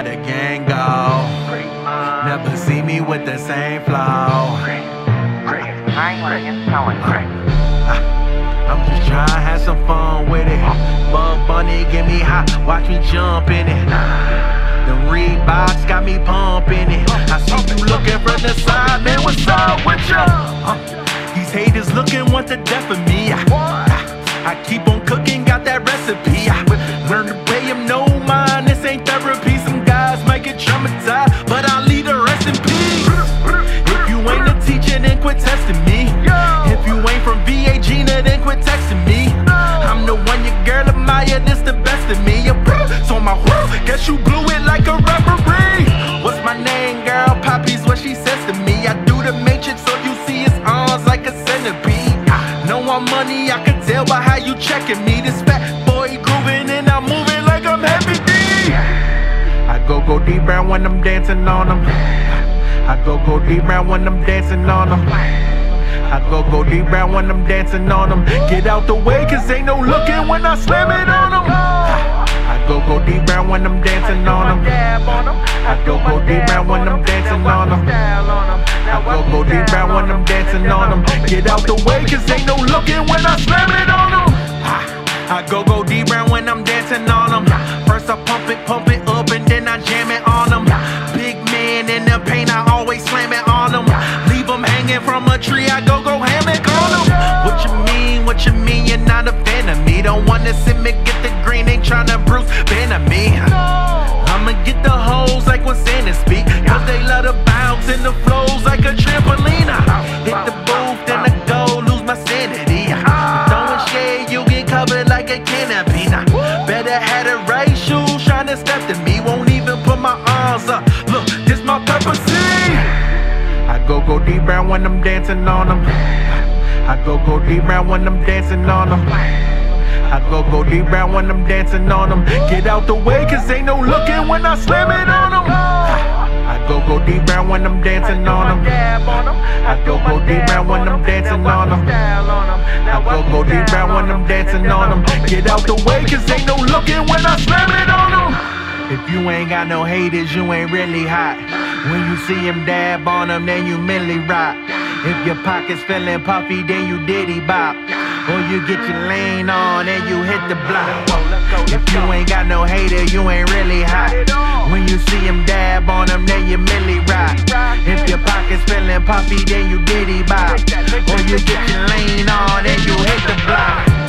how the gang go. Never see me with the same flow. I'm just trying to have some fun with it. Bug Bunny get me hot, watch me jump in it. The Reeboks got me pumping it. I see you looking from the side, man, what's up with you? These haters looking want the death of me. I keep on cooking, got that recipe. Learn to pay him no mind, this ain't therapy. Some guys might get traumatized, but I'll leave the rest in peace. If you ain't a teacher, then quit testing me. If you ain't from VA Gina, then quit texting me. I'm the one, your girl Amaya, this the best of me. So my whoo, guess you blew it like a referee. What's my name, girl? Poppy's what she says to me. I do the matrix, so you see it's arms like a centipede. Know I'm money, I can tell by how you checking me. This fat boy grooving and I'm moving like I'm Heavy D. I go deep round when I'm dancing on them. I go deep round when I'm dancing on them. I go deep round when I'm dancing on them. Get out the way, cause ain't no looking when I slam it on them. I go deep round when I'm dancing on them. I go deep round when I'm dancing on them. I go deep round when I'm dancing on them. Get out the way, cause ain't no looking when I slam it on them. I go deep round when I'm dancing on them. First I pump it up, and then I jam it on them. Big man in the paint, I always slam it on them. Leave them hanging from a tree, I go hammock on them. What you mean, you're not a fan of me? Don't wanna see me get the green, ain't tryna Bruce Banner me. I'ma get the hoes like when Santa speak, cause they love the bounce and the flows like a trampoline. Hit the booth, then I go lose my sanity. Throwing shade, you get covered like a canopy. Better had the right shoes, tryna step to me. Won't even put my arms up, look, this my purpose. I go deep round when I'm dancing on them. I go deep round when I'm dancing on them. I go deep round when I'm dancing on them. Get out the way, cause ain't no looking when I slam it on them. I go deep round when I'm dancing on them. I go deep round when I'm dancing on them. I go deep round when I'm dancing on them. Get out the way, cause ain't no looking when I slam it on them. If you ain't got no haters, you ain't really hot. When you see him dab on them, then you Milly Rock. If your pocket's feeling puffy, then you Diddy Bop. Or you get your lane on and you hit the block. If you ain't got no hater, you ain't really hot. When you see him dab on them, then you Milly Rock. If your pocket's feeling puffy, then you Diddy Bop. Or you get your lane on and you hit the block.